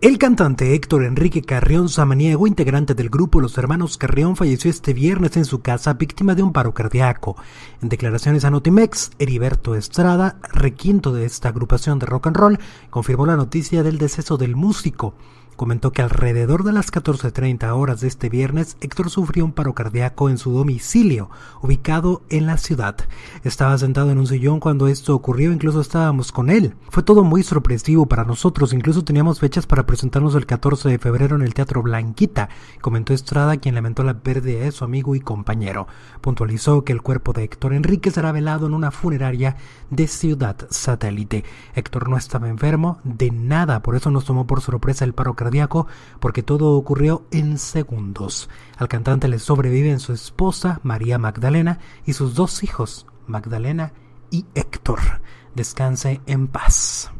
El cantante Héctor Enrique Carrión Samaniego, integrante del grupo Los Hermanos Carrión, falleció este viernes en su casa víctima de un paro cardíaco. En declaraciones a Notimex, Heriberto Estrada, requinto de esta agrupación de rock and roll, confirmó la noticia del deceso del músico. Comentó que alrededor de las 14:30 horas de este viernes, Héctor sufrió un paro cardíaco en su domicilio, ubicado en la ciudad. Estaba sentado en un sillón cuando esto ocurrió, incluso estábamos con él. Fue todo muy sorpresivo para nosotros, incluso teníamos fechas para presentarnos el 14 de febrero en el Teatro Blanquita, comentó Estrada, quien lamentó la pérdida de su amigo y compañero. Puntualizó que el cuerpo de Héctor Enrique será velado en una funeraria de Ciudad Satélite. Héctor no estaba enfermo de nada, por eso nos tomó por sorpresa el paro cardíaco, porque todo ocurrió en segundos. Al cantante le sobreviven su esposa, María Magdalena, y sus dos hijos, Magdalena y Héctor. Descanse en paz.